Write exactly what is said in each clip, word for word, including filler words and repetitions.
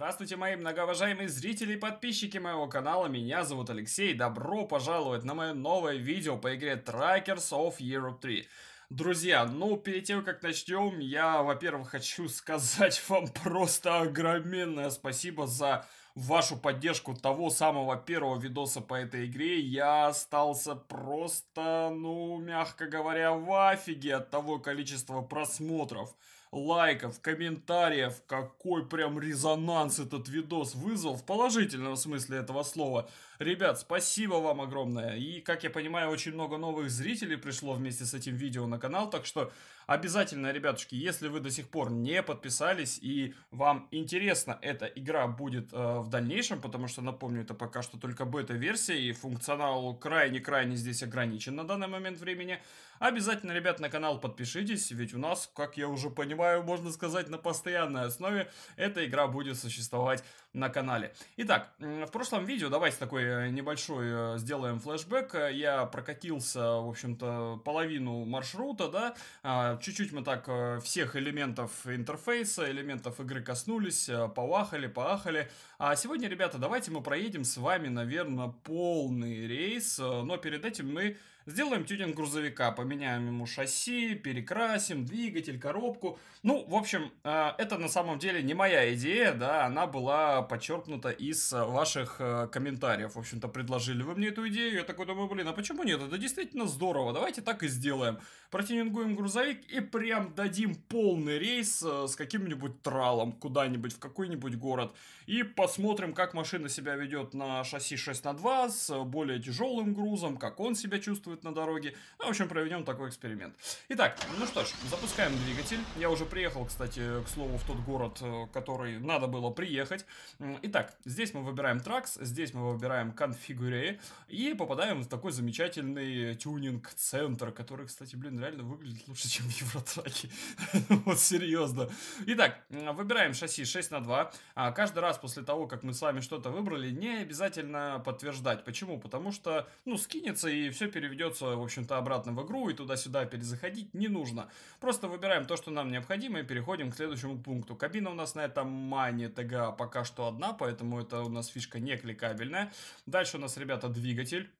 Здравствуйте, мои многоуважаемые зрители и подписчики моего канала, меня зовут Алексей, добро пожаловать на мое новое видео по игре Truckers of Europe три. Друзья, ну перед тем как начнем, я, во-первых, хочу сказать вам просто огроменное спасибо за вашу поддержку того самого первого видоса по этой игре. Я остался просто, ну, мягко говоря, в афиге от того количества просмотров, лайков, комментариев, какой прям резонанс этот видос вызвал, в положительном смысле этого слова. Ребят, спасибо вам огромное. И, как я понимаю, очень много новых зрителей пришло вместе с этим видео на канал, так что обязательно, ребятушки, если вы до сих пор не подписались и вам интересно эта игра будет э, в дальнейшем, потому что, напомню, это пока что только бета-версия и функционал крайне-крайне здесь ограничен на данный момент времени, обязательно, ребят, на канал подпишитесь, ведь у нас, как я уже понимаю, можно сказать, на постоянной основе эта игра будет существовать на канале. Итак, в прошлом видео, давайте такой небольшой сделаем флешбэк. Я прокатился, в общем-то, половину маршрута, да, чуть-чуть мы так всех элементов интерфейса, элементов игры коснулись, повахали, поахали. А сегодня, ребята, давайте мы проедем с вами, наверное, полный рейс, но перед этим мы сделаем тюнинг грузовика, поменяем ему шасси, перекрасим двигатель, коробку. Ну, в общем, это на самом деле не моя идея, да, она была подчеркнута из ваших комментариев. В общем-то, предложили вы мне эту идею, я такой думаю, блин, а почему нет? Это действительно здорово, давайте так и сделаем. Протюнингуем грузовик и прям дадим полный рейс с каким-нибудь тралом куда-нибудь, в какой-нибудь город. И посмотрим, как машина себя ведет на шасси шесть на два с более тяжелым грузом, как он себя чувствует на дороге. Ну, в общем, проведем такой эксперимент. Итак, ну что ж, запускаем двигатель. Я уже приехал, кстати, к слову, в тот город, который надо было приехать. Итак, здесь мы выбираем Trucks, здесь мы выбираем Configure и попадаем в такой замечательный тюнинг-центр, который, кстати, блин, реально выглядит лучше, чем в Евротраке. Вот серьезно. Итак, выбираем шасси шесть на два. Каждый раз после того, как мы с вами что-то выбрали, не обязательно подтверждать. Почему? Потому что, ну, скинется и все переведет, в общем-то, обратно в игру, и туда-сюда перезаходить не нужно. Просто выбираем то, что нам необходимо, и переходим к следующему пункту. Кабина у нас на этом MAN тэ гэ а пока что одна, поэтому это у нас фишка не кликабельная. Дальше у нас, ребята, двигатель.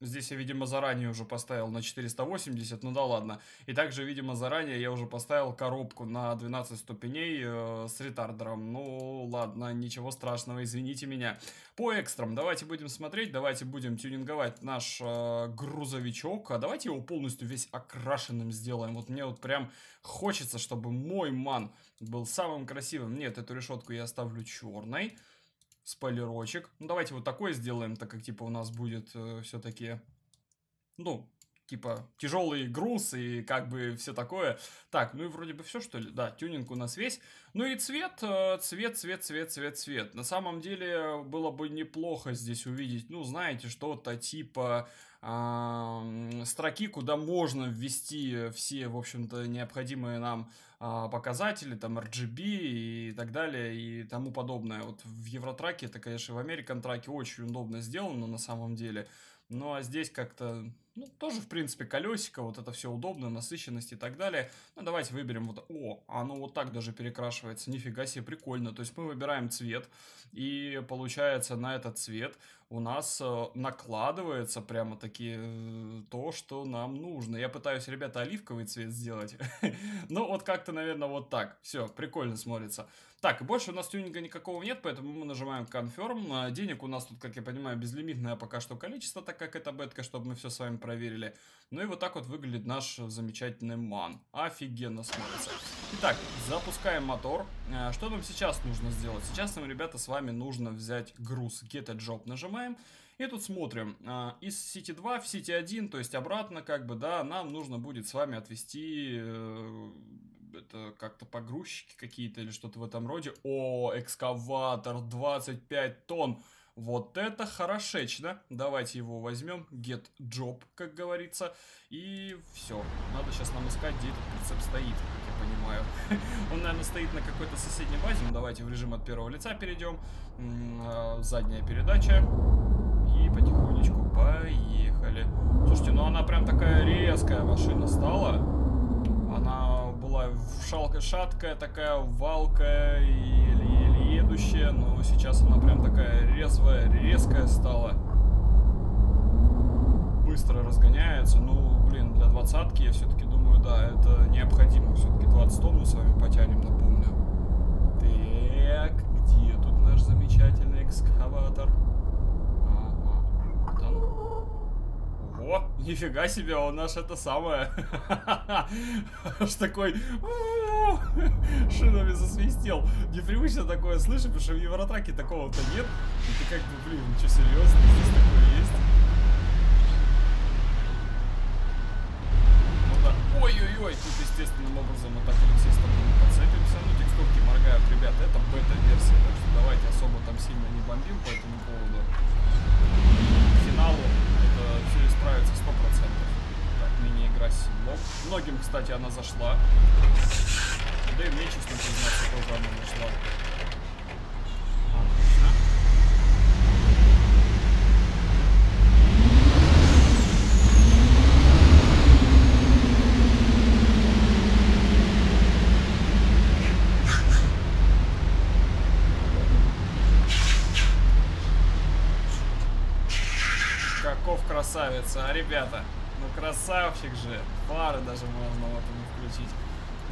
Здесь я, видимо, заранее уже поставил на четыреста восемьдесят, ну да ладно. И также, видимо, заранее я уже поставил коробку на двенадцать ступеней с ретардером. Ну ладно, ничего страшного, извините меня. По экстрам давайте будем смотреть, давайте будем тюнинговать наш грузовичок, а давайте его полностью весь окрашенным сделаем. Вот мне вот прям хочется, чтобы мой MAN был самым красивым. Нет, эту решетку я оставлю черной. Спойлерочек. Ну, давайте вот такой сделаем, так как, типа, у нас будет э, все-таки, ну, типа, тяжелый груз и как бы все такое. Так, ну и вроде бы все, что ли? Да, тюнинг у нас весь. Ну и цвет, цвет, цвет, цвет, цвет, цвет. На самом деле было бы неплохо здесь увидеть, ну, знаете, что-то типа э, строки, куда можно ввести все, в общем-то, необходимые нам э, показатели, там, эр джи би и так далее и тому подобное. Вот в Евротраке, это, конечно, в Американ-траке очень удобно сделано на самом деле. Ну, а здесь как-то, ну, тоже, в принципе, колесико, вот это все удобно, насыщенность и так далее. Ну, давайте выберем вот... О, оно вот так даже перекрашивается, нифига себе, прикольно. То есть мы выбираем цвет, и получается на этот цвет у нас накладывается прямо-таки то, что нам нужно. Я пытаюсь, ребята, оливковый цвет сделать. Ну, вот как-то, наверное, вот так. Все, прикольно смотрится. Так, больше у нас тюнинга никакого нет, поэтому мы нажимаем Confirm. Денег у нас тут, как я понимаю, безлимитное пока что количество, так как это бетка, чтобы мы все с вами проверили. Ну и вот так вот выглядит наш замечательный MAN. Офигенно смотрится. Итак, запускаем мотор. Что нам сейчас нужно сделать? Сейчас нам, ребята, с вами нужно взять груз. Get a job нажимаем. И тут смотрим. Из Сити два в Сити один, то есть обратно, как бы, да, нам нужно будет с вами отвести... Это как-то погрузчики какие-то или что-то в этом роде. О, экскаватор двадцать пять тонн. Вот это хорошечно. Давайте его возьмем. Get job, как говорится. И все. Надо сейчас нам искать, где этот прицеп стоит, как я понимаю. Он, наверное, стоит на какой-то соседней базе. Давайте в режим от первого лица перейдем. Задняя передача. И потихонечку поехали. Слушайте, ну она прям такая резкая машина стала. Она была шалка-шаткая, такая валкая. Еле-еле еду. но сейчас она прям такая резвая, резкая стала. Быстро разгоняется. Ну, блин, для двадцатки я все-таки думаю, да, это необходимо. Все-таки двадцать тонн мы с вами потянем, напомню. Так, где тут наш замечательный экскаватор? Ага, там. О, нифига себе, он наш это самое. Аж такой шинами засвистел. Непривычно такое слышать, потому что в Евротраке такого-то нет. И ты как бы, блин, ничего серьезного, здесь такое есть. Ну да. Ой-ой-ой, тут естественным образом мы так вот все с тобой подцепимся. Ну, текстурки моргают, ребят, это бета-версия, так что давайте особо там сильно не бомбим по этому поводу. К финалу это все исправится сто процентов. Так, мини-игра с седлом. Многим, кстати, она зашла. Да и мне, честно признаться, тоже она зашла. Отлично. Каков красавица, а, ребята? Ну, красавчик же. Фары даже можно вот ему включить.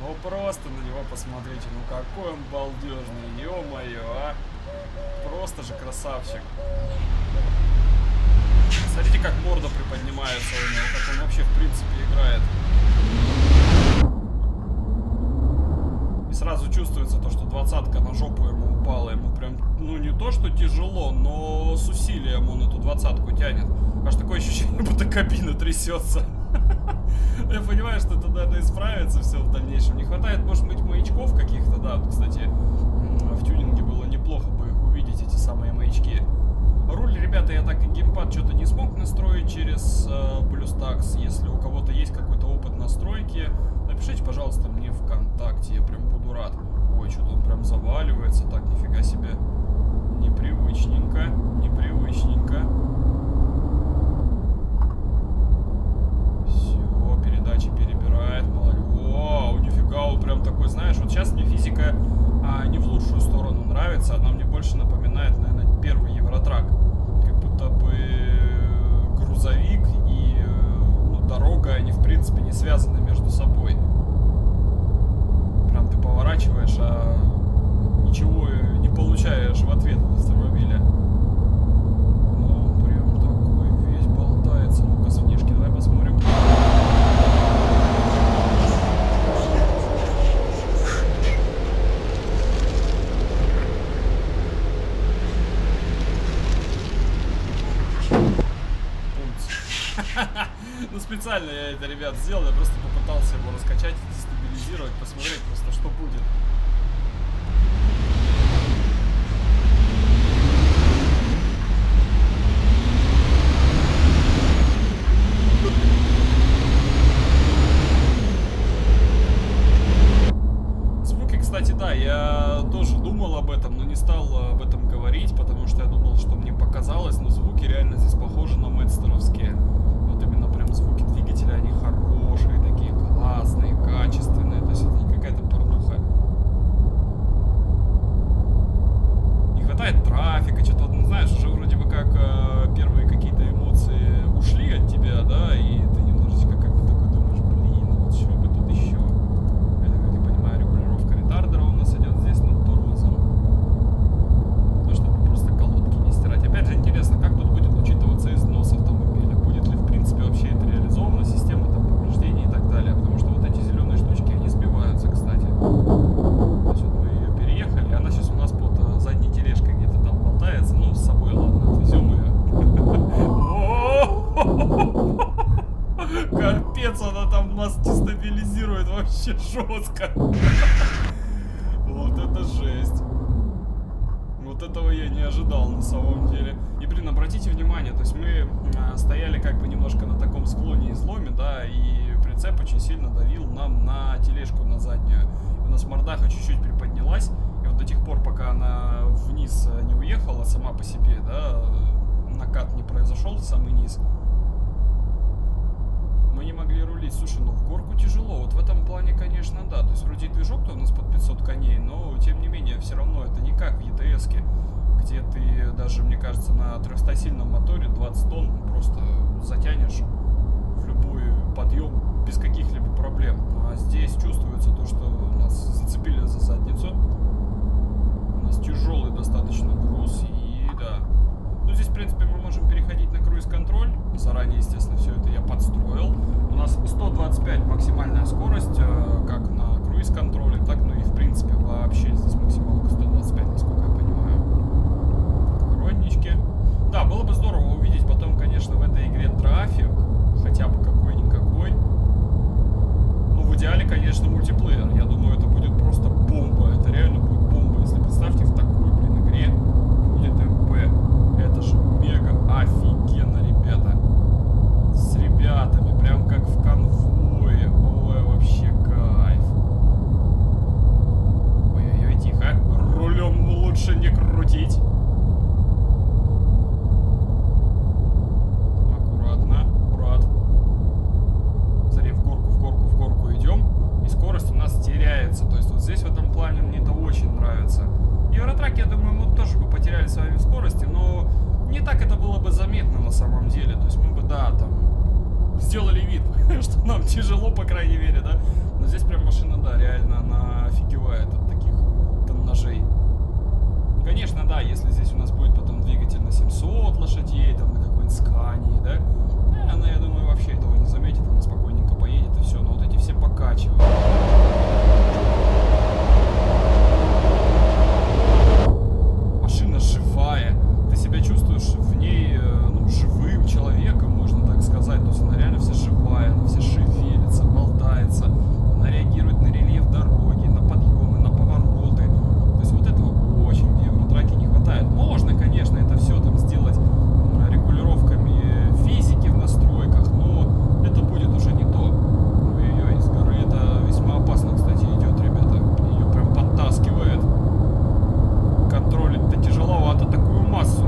Ну, просто на него посмотрите. Ну, какой он балдежный. Ё-моё, а. Просто же красавчик. Смотрите, как морда приподнимается у него. Как он вообще, в принципе, играет. И сразу чувствуется то, что двадцатка на жопу ему упала. Ему прям, ну, не то, что тяжело, но с усилием он эту двадцатку тянет. Аж такое ощущение, будто кабина трясется. Я понимаю, что это, наверное, исправится все в дальнейшем. Не хватает, может быть, маячков каких-то, да. Вот, кстати, в тюнинге было неплохо бы их увидеть, эти самые маячки. Руль, ребята, я так и геймпад что-то не смог настроить через BlueStacks. Если у кого-то есть какой-то опыт настройки, напишите, пожалуйста, мне ВКонтакте. Я прям буду рад. Ой, что-то он прям заваливается. Так, нифига себе. Непривычненько, непривычненько. Передачи перебирает, мало ли. Вау, нифига, он прям такой, знаешь, вот сейчас мне физика а, не в лучшую сторону нравится, она мне больше напоминает, наверное, первый Евротрак. Как будто бы грузовик и ну, дорога, они, в принципе, не связаны между собой. Прям ты поворачиваешь, а ничего не получаешь в ответ от автомобиля. Ну, прям такой весь болтается. Ну-ка, с внешки давай посмотрим. Ну, специально я это, ребят, сделал. Я просто попытался его раскачать, дестабилизировать, посмотреть просто, что будет. Звуки, кстати, да, я тоже думал об этом, но не стал об этом говорить, потому что я думал, что мне показалось, но звуки реально здесь похожи на мэдстеровские. Именно прям звуки двигателя, они хорошие, такие классные, качественные. То есть это не какая-то порнуха. Не хватает трафика, что-то, ну, знаешь, уже вроде бы как э, первые какие-то эмоции ушли от тебя, да, и ты немножечко как бы такой думаешь, блин, вот что бы тут еще. Это, как я понимаю, регулировка ретардера у нас идет здесь над тормозом. Ну, чтобы просто колодки не стирать. Опять же, интересно, как тут будет учитываться износ автомобиля. В принципе, вообще это реализовано, система там повреждений и так далее, потому что вот эти зеленые штучки, они сбиваются, кстати. То есть вот мы ее переехали, она сейчас у нас под задней тележкой где-то там болтается, ну, с собой, ладно, отвезем ее. Капец, она там нас дестабилизирует вообще жестко. Вот это жесть. Вот этого я не ожидал на самом деле. И, блин, обратите внимание, то есть мы э, стояли как бы немножко на таком склоне и изломе, да, и прицеп очень сильно давил нам на тележку, на заднюю. И у нас мордаха чуть-чуть приподнялась, и вот до тех пор, пока она вниз не уехала сама по себе, да, накат не произошел, самый низ, мы не могли рулить. Слушай, ну в горку тяжело. Вот в этом плане, конечно, да. То есть вроде и движок-то у нас под пятьсот коней, но тем не менее все равно это не как в E T S. поездки, где ты даже, мне кажется, на трехстасильном моторе двадцать тонн просто затянешь в любой подъем без каких-либо проблем. А здесь чувствуется то, что нас зацепили за задницу. У нас тяжелый достаточно груз, и да. Ну, здесь, в принципе, мы можем переходить на круиз-контроль. Заранее, естественно, все это я подстроил. У нас сто двадцать пять максимальная скорость, как на круиз-контроле, так, ну и, в принципе, вообще здесь максималка сто двадцать пять, насколько я понимаю. Роднички. Да, было бы здорово увидеть потом, конечно, в этой игре трафик, хотя бы какой-никакой. Ну, в идеале, конечно, мультиплеер. Я думаю, это будет просто бомба. Это реально будет бомба, если, представьте, в такой, блин, игре будет эм пэ. Это же мега офигенно, ребята. С ребятами, прям как в конвое. Ой, вообще кайф. Ой-ой-ой, тихо. Рулем лучше не крутить. Аккуратно, брат. Смотри, в горку, в горку, в горку идем. И скорость у нас теряется. То есть вот здесь в этом плане мне это очень нравится. Евротрак, я думаю, мы тоже бы потеряли с вами скорости, но не так это было бы заметно на самом деле. То есть мы бы, да, там, сделали вид, что нам тяжело, по крайней мере, да. Но здесь прям машина, да, реально, она офигевает от таких тоннажей. Конечно, да, если здесь у нас будет потом двигатель на семьсот лошадей, там, на какой-нибудь Scania, да, да, она, я думаю, вообще этого не заметит, она спокойненько поедет и все. Но вот эти все покачивают. Машина живая, ты себя чувствуешь в ней, ну, живым человеком, можно так сказать, то есть она реально вся живая, она вся шевелится, болтается, она реагирует на рельеф дороги, на подъемы, на повороты, то есть вот этого очень в Евротраке не хватает. Можно, конечно, это все там сделать регулировками физики в настройках, но это будет уже не то. Ой-ой-ой, с горы это весьма опасно, кстати, идет, ребята, ее прям подтаскивает. Контролить-то тяжеловато такую массу.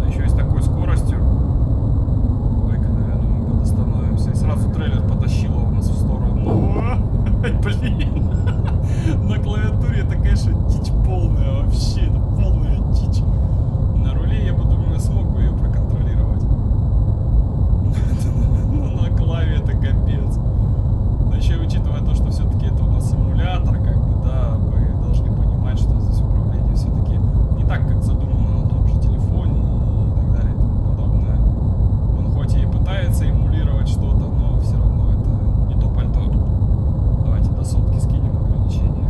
Да еще и с такой скоростью. Ой-ка, наверное, мы подостановимся. И сразу трейлер потащило у нас в сторону. Ой, блин. На клавиатуре это, конечно, дичь полная. Вообще, это полная дичь. На руле, я бы, думаю, смог бы ее проконтролировать. Но на клаве это капец. Но еще учитывая то, что все-таки это у нас эмулятор, как бы, да, вы должны понимать, что здесь управление все-таки не так, как задумано на том же телефоне и так далее и тому подобное. Он хоть и пытается эмулировать что-то, но все равно это не то пальто. Давайте до сотки скинем ограничения.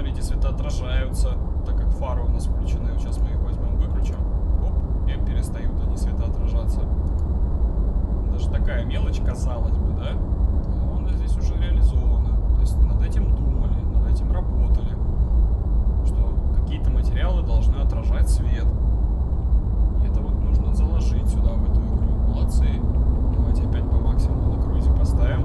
смотрите, света отражаются, так как фары у нас включены. Сейчас мы их возьмем, выключим. Оп, и перестают они света отражаться. Даже такая мелочь, казалось бы, да? Но она здесь уже реализована. То есть над этим думали, над этим работали. Что какие-то материалы должны отражать свет. И это вот нужно заложить сюда, в эту игру. Молодцы. Давайте опять по максимуму на круизе поставим.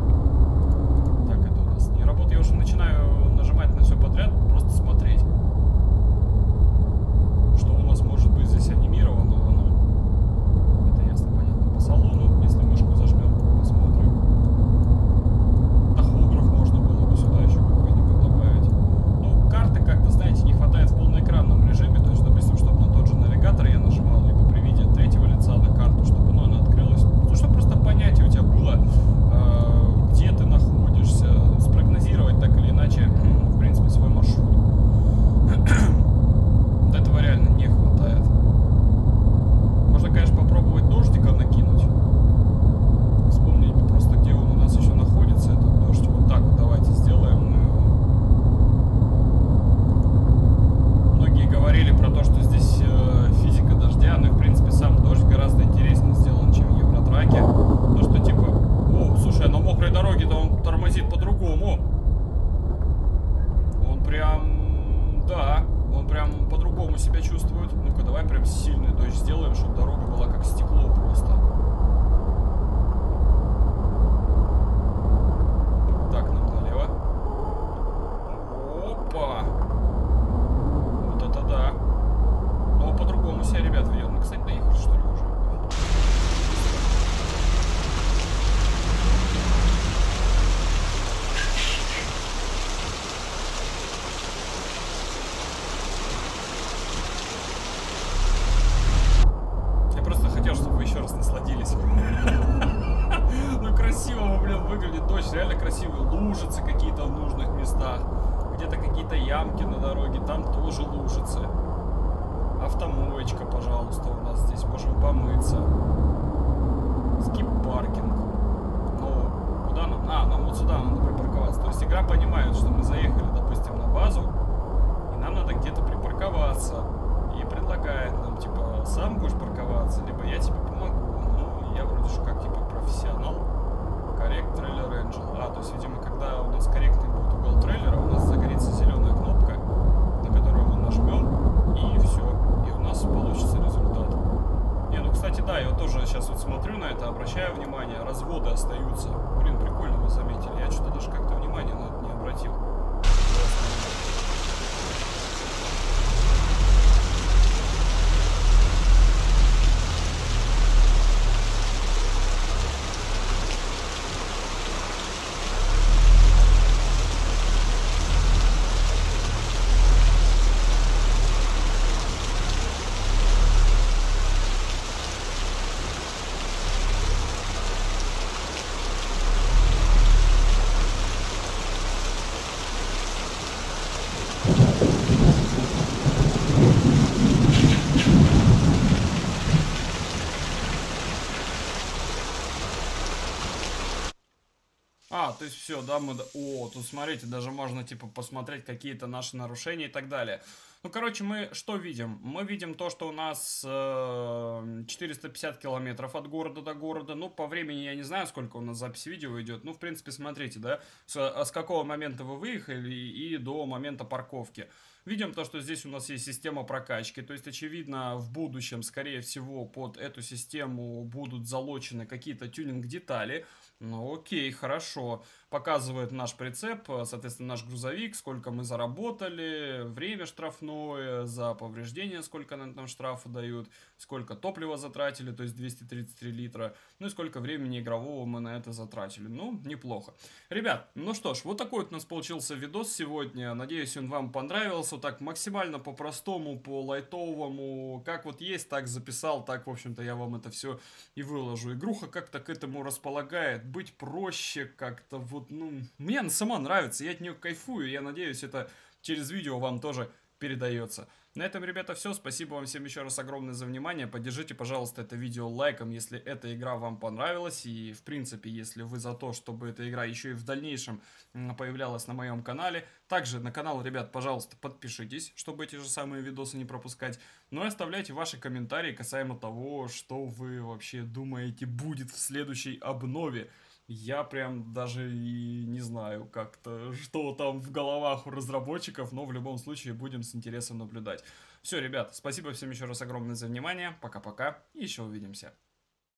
Так, это у нас не работает. Я уже начинаю нажимать на все подряд, просто смотреть, что у нас может быть здесь анимировано. Но это ясно, понятно. По салону, если мышку зажмем, посмотрим. Тахограф можно было бы сюда еще какой-нибудь добавить. Но карты как-то, знаете, не хватает в полноэкранном режиме. То есть, допустим, чтобы на тот же навигатор я нажимал, либо при виде третьего лица на карту, чтобы ну, она открылась. Ну, чтобы просто понятие у тебя было, где ты находишься, спрогнозировать так или иначе, в принципе, свой маршрут. Вот этого реально не хватает. Можно, конечно, попробовать дождика накинуть. Вспомнить просто, где он у нас еще находится, этот дождь. Вот так вот давайте сделаем. Многие говорили про то, что здесь физика дождя, но, в принципе, сам дождь гораздо интереснее сделан, чем в Евротраке. То, что типа... О, слушай, на мокрой дороге-то он тормозит по-другому. Он прям... Да, он прям по-другому себя чувствует. Ну-ка, давай прям сильный дождь сделаем, чтобы дорога была как стекло просто. Так, нам налево. Опа! Вот это да. Но по-другому себя, ребят, ведет. Мы, кстати, доехали, что ли, уже? Реально красивые лужицы какие-то в нужных местах, где-то какие-то ямки на дороге, там тоже лужицы. Автомоечка, пожалуйста, у нас здесь, можем помыться. Скип-паркинг. Ну, куда нам? А, нам вот сюда надо припарковаться. То есть игра понимает, что мы заехали, допустим, на базу, и нам надо где-то припарковаться. И предлагает нам, типа, сам будешь парковаться, либо я тебе помогу. Ну, я вроде же как, типа, профессионал. Коррект трейлер Angel. А, то есть, видимо, когда у нас корректный будет угол трейлера, у нас загорится зеленая кнопка, на которую мы нажмем, и все. И у нас получится результат. Не, ну, кстати, да, я тоже сейчас вот смотрю на это, обращаю внимание, разводы остаются. Блин, прикольно вы заметили. Я что-то даже как-то внимания на это не обратил. То есть все, да, мы... О, тут смотрите, даже можно, типа, посмотреть какие-то наши нарушения и так далее. Ну, короче, мы что видим? Мы видим то, что у нас э, четыреста пятьдесят километров от города до города. Ну, по времени я не знаю, сколько у нас запись видео идет. Ну, в принципе, смотрите, да, с, с какого момента вы выехали и до момента парковки. Видим то, что здесь у нас есть система прокачки. То есть, очевидно, в будущем, скорее всего, под эту систему будут залочены какие-то тюнинг-детали. Ну, окей, хорошо. Показывает наш прицеп, соответственно, наш грузовик, сколько мы заработали, время штрафное, за повреждение, сколько нам штрафа дают, сколько топлива затратили, то есть двести тридцать три литра, ну и сколько времени игрового мы на это затратили. Ну, неплохо. Ребят, ну что ж, вот такой вот у нас получился видос сегодня. Надеюсь, он вам понравился. Так, максимально по-простому, по-лайтовому, как вот есть, так записал, так, в общем-то, я вам это все и выложу. Игруха как-то к этому располагает. Быть проще как-то, вот, ну, мне она сама нравится, я от нее кайфую, я надеюсь, это через видео вам тоже передается. На этом, ребята, все. Спасибо вам всем еще раз огромное за внимание. Поддержите, пожалуйста, это видео лайком, если эта игра вам понравилась. И, в принципе, если вы за то, чтобы эта игра еще и в дальнейшем появлялась на моем канале. Также на канал, ребят, пожалуйста, подпишитесь, чтобы эти же самые видосы не пропускать. Ну и оставляйте ваши комментарии касаемо того, что вы вообще думаете будет в следующей обнове. Я прям даже и не знаю как-то, что там в головах у разработчиков, но в любом случае будем с интересом наблюдать. Все, ребят, спасибо всем еще раз огромное за внимание, пока-пока, еще увидимся.